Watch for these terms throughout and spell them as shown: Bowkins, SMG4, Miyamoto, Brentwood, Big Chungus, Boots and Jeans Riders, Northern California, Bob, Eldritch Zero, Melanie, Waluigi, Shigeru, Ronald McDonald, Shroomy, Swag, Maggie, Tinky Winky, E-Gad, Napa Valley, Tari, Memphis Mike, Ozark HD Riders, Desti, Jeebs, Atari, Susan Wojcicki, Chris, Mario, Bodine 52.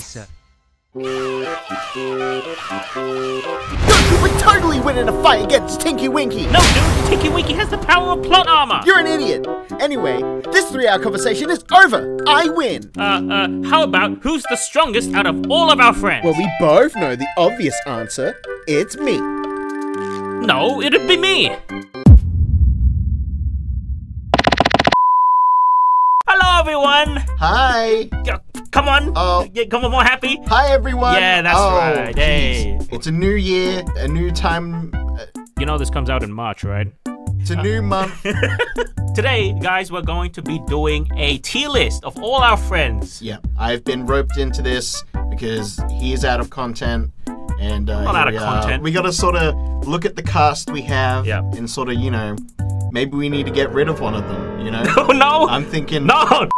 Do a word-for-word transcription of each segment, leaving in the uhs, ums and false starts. place. You would totally win in a fight against Tinky Winky! No, dude! Tinky Winky has the power of plot armor! You're an idiot! Anyway, this three-hour conversation is over! I win! Uh, uh, how about who's the strongest out of all of our friends? Well, we both know the obvious answer. It's me. No, it'd be me! Hello, everyone! Hi! Come on! Oh. Yeah, come on, more happy! Hi, everyone! Yeah, that's oh, right, hey. It's a new year, a new time... You know this comes out in March, right? It's a uh, new month. Today, guys, we're going to be doing a tier list of all our friends. Yeah, I've been roped into this because he is out of content. And, uh, not out of we content. Are. We gotta sort of look at the cast we have yep. and sort of, you know, maybe we need to get rid of one of them, you know? No, no! I'm thinking... No!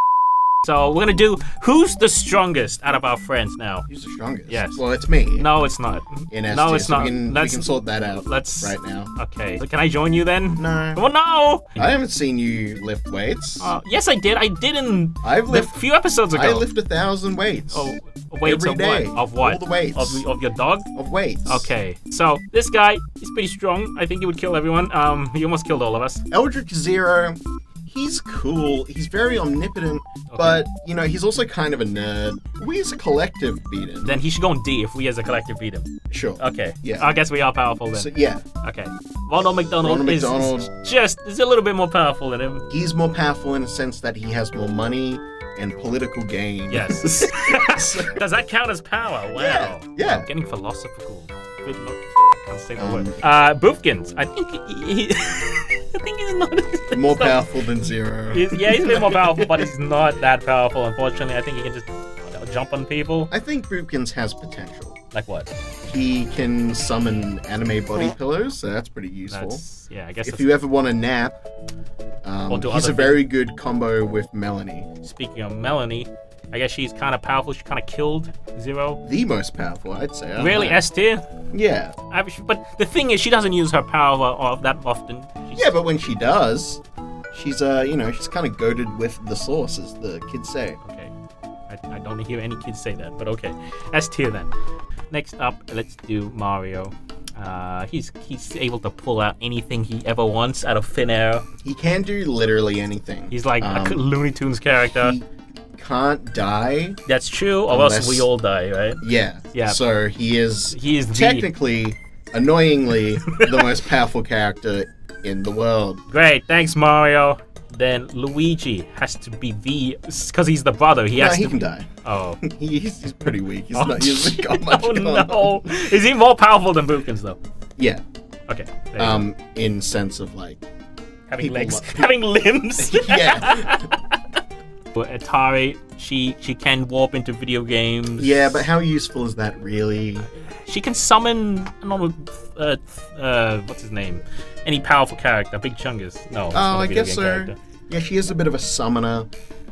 So we're gonna do who's the strongest out of our friends now. Who's the strongest? Yes. Well, it's me. No, it's not. In S two, no, it's so not. We can, let's, we can sort that out. Let's right now. Okay. So can I join you then? No. Well, no. I haven't seen you lift weights. Uh, yes, I did. I did in I've lift, a few episodes ago. I lift a thousand weights. Oh, weights every of day. What? Of what? All the weights. Of, of your dog? Of weights. Okay. So this guy is pretty strong. I think he would kill everyone. Um, he almost killed all of us. Eldritch Zero. He's cool, he's very omnipotent, okay. but, you know, he's also kind of a nerd. We as a collective beat him. Then he should go on D if we as a collective beat him. Sure. Okay. Yeah. I guess we are powerful then. So, yeah. Okay. Ronald McDonald, Ronald is, McDonald. is just, is a little bit more powerful than him. He's more powerful in the sense that he has more money and political gain. Yes. So. Does that count as power? Wow. Yeah. yeah. I'm getting philosophical. Good luck. I can't say the um, word. Uh, Boopkins. I think he... he I think he's not... He's more not, powerful than Zero. He's, yeah, he's a bit more powerful, but he's not that powerful, unfortunately. I think he can just you know, jump on people. I think Bowkins has potential. Like what? He can summon anime body pillows, so that's pretty useful. That's, yeah, I guess If you ever want a nap, um, he's a very things. good combo with Melanie. Speaking of Melanie, I guess she's kind of powerful. She kind of killed Zero. The most powerful, I'd say. I really, S tier? Yeah. I, but the thing is, she doesn't use her power all that often. She's yeah, but when she does, she's uh, you know, she's kind of goaded with the sauce, as the kids say. Okay. I, I don't hear any kids say that, but okay. S tier then. Next up, let's do Mario. Uh, he's he's able to pull out anything he ever wants out of thin air. He can do literally anything. He's like um, a Looney Tunes character. He, Can't die. That's true, or unless, else we all die, right? Yeah. Yeah. So he is he is technically, the... annoyingly, the most powerful character in the world. Great, thanks Mario. Then Luigi has to be the because he's the brother. He no, has he to can be... die. Oh, he's, he's pretty weak. He's oh, not. He's got much oh, going no. on. Is he more powerful than Bowkins though? Yeah. Okay. Um, go. in sense of like having legs, like, having limbs. Yeah. But Atari, she she can warp into video games. Yeah, but how useful is that really? She can summon normal, uh, uh, what's his name? Any powerful character, Big Chungus. No. Oh, I guess so. Character. Yeah, she is a bit of a summoner,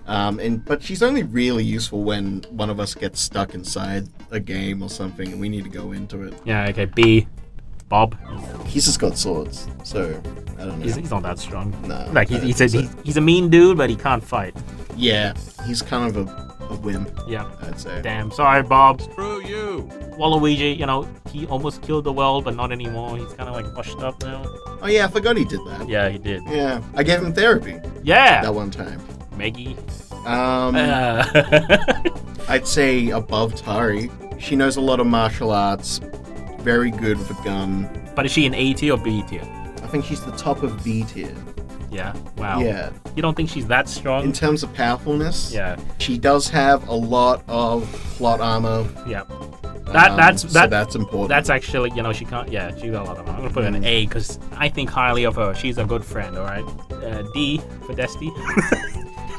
um, and but she's only really useful when one of us gets stuck inside a game or something, and we need to go into it. Yeah. Okay. B. Bob. He's just got swords, so I don't know. He's, he's not that strong. No. Like he's he's a, so. he's he's a mean dude, but he can't fight. Yeah, he's kind of a, a wimp. Yeah, I'd say. Damn, sorry, Bob. Screw you. Waluigi, you know, he almost killed the world, but not anymore. He's kind of like washed up now. Oh yeah, I forgot he did that. Yeah, he did. Yeah, I gave him therapy. Yeah. That one time. Maggie. Um, uh. I'd say above Tari. She knows a lot of martial arts. Very good with a gun. But is she an A tier or B tier? I think she's the top of B tier. Yeah. Wow. Yeah. You don't think she's that strong? In terms of powerfulness? Yeah. She does have a lot of plot armor. Yeah. That um, that's that, so that's important. That's actually, you know, she can't. Yeah, she's got a lot of armor. I'm gonna put mm. her in A because I think highly of her. She's a good friend. All right. Uh, D for Desti.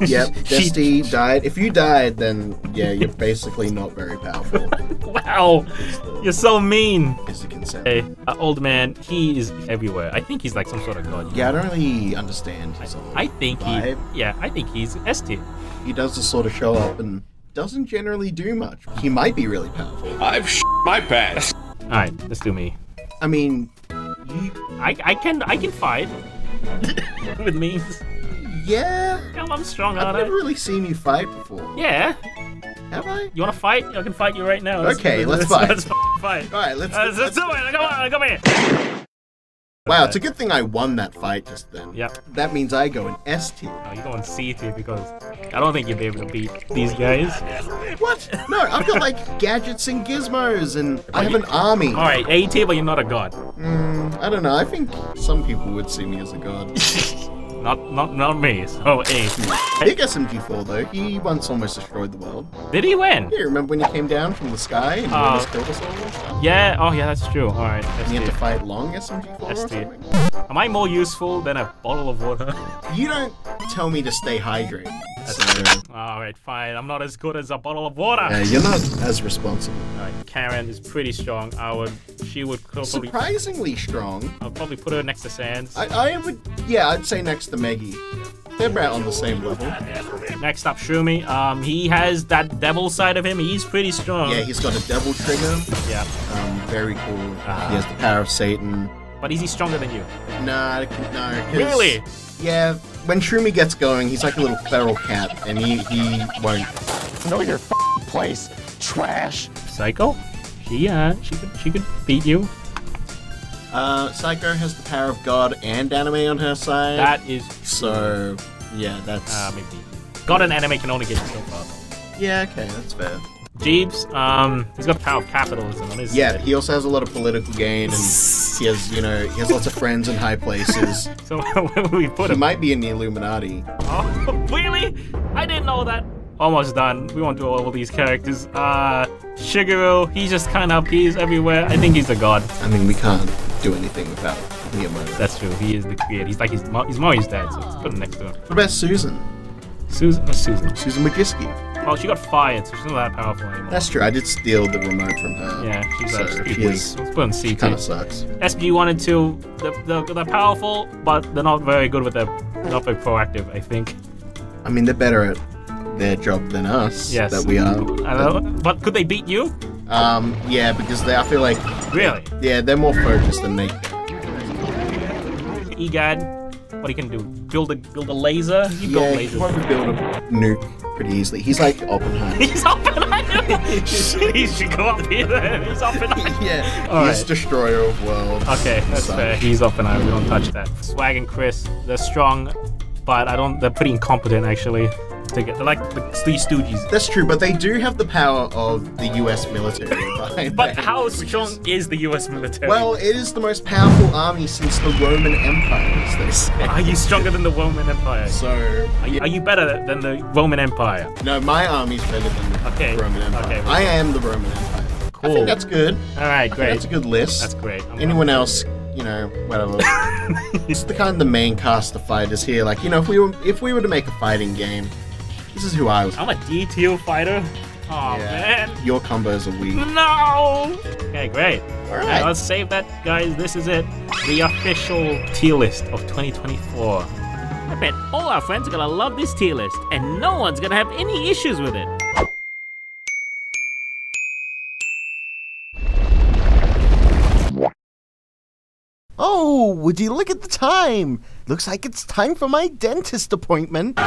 Yep. Desti she, died. If you died, then yeah, you're basically not very powerful. Wow. The, you're so mean. Is the consent. Hey, uh, old man. He is everywhere. I think he's like some sort of god. Yeah, know? I don't really understand. His I, old I think vibe. he. Yeah, I think he's S tier. He does just sort of show up and doesn't generally do much. He might be really powerful. I've sh my pants. All right, let's do me. I mean, you... I I can I can fight with me. Yeah. Hell, I'm strong. I've aren't never I? really seen you fight before. Yeah. Have I? You want to fight? I can fight you right now. Let's, okay, let's, let's fight. Let's, let's fight. All right, let's, uh, let's, let's do it. Come on, come here. Wow, it's a good thing I won that fight just then. Yep. That means I go in S tier. No, you go in C tier because I don't think you'll be able to beat these guys. What? No, I've got like gadgets and gizmos and but I have you, an army. Alright, A tier, but you're not a god. Mm, I don't know, I think some people would see me as a god. Not, not, not me. So A. Big S M G four though. He once almost destroyed the world. Did he win? Yeah. Remember when he came down from the sky and uh, almost killed us all and stuff? Yeah. Oh yeah, that's true. All right. You had to fight long S M G four or something. Am I more useful than a bottle of water? You don't tell me to stay hydrated. So. All right, fine. I'm not as good as a bottle of water. Yeah, you're not as responsible. All right. Karen is pretty strong. I would. She would probably. Surprisingly strong. I'll probably put her next to Sans. I, I would. Yeah, I'd say next to Maggie. They're about on the same level. Next up, Shroomy. Um, he has that devil side of him. He's pretty strong. Yeah, he's got a devil trigger. Yeah. Um, very cool. Uh, he has the power of Satan. But is he stronger than you? Nah, no. Really? Yeah. When Shroomy gets going, he's like a little feral cat, and he he won't. Know your f***ing place, trash. Psycho? She uh, she could she could beat you. Uh, Psycho has the power of God and anime on her side. That is true. So, yeah, that's... Uh, maybe. God and anime can only get you so far, though. Yeah, okay, that's fair. Jeebs, um, he's got the power of capitalism on his Yeah, side. He also has a lot of political gain, and he has, you know, he has lots of friends in high places. So where would we put him? He might be in the Illuminati. Oh, really? I didn't know that. Almost done. We won't do all of these characters. Uh, Shigeru, he's just kind of, he's everywhere. I think he's a god. I mean, we can't do anything without Miyamoto. That's true. He is the creator. He's like his mo he's Mario's dad, so let's put him next to him. What about Susan? Susan? Oh, Susan. Susan Wojcicki. Well, she got fired, so she's not that powerful anymore. That's true. I did steal the remote from her. Yeah, she's so like, she is, let's put in C. Kind of sucks. S P one and two, they're, they're, they're powerful, but they're not very good with their, not very proactive, I think. I mean, they're better at their job than us. Yes. That we are. I don't know. But could they beat you? Um, yeah, because they, I feel like... Really? Yeah, they're more focused than me. E-Gad, what he can do? Build a build a laser? You yeah, build lasers. He probably build a nuke pretty easily. He's like Oppenheimer. He's Oppenheimer! Shit, he should go up here then. He's Oppenheimer. Yeah, all he's right. Destroyer of worlds. Okay, that's so. Fair. He's Oppenheimer. We don't touch that. Swag and Chris, they're strong, but I don't. They're pretty incompetent, actually. To get, they're like the Stooges. That's true, but they do have the power of the U S military behind But them, how strong is... is the U S military? Well, it is the most powerful army since the Roman Empire, as they say. Are you stronger than the Roman Empire? So... Are you, yeah. are you better than the Roman Empire? No, my army's better than the okay. Roman Empire. Okay, well, I am the Roman Empire. Cool. I think that's good. Alright, great. That's a good list. That's great. I'm Anyone gonna... else... You know, whatever. It's the kind of the main cast of fighters here. Like, you know, if we were if we were to make a fighting game, this is who I was. I'm a D tier fighter. Oh yeah. Man. Your combos are weak. No. Okay, great. All right. Right, let's save that, guys. This is it. The official tier list of twenty twenty-four. I bet all our friends are gonna love this tier list, and no one's gonna have any issues with it. Oh, would you look at the time? Looks like it's time for my dentist appointment.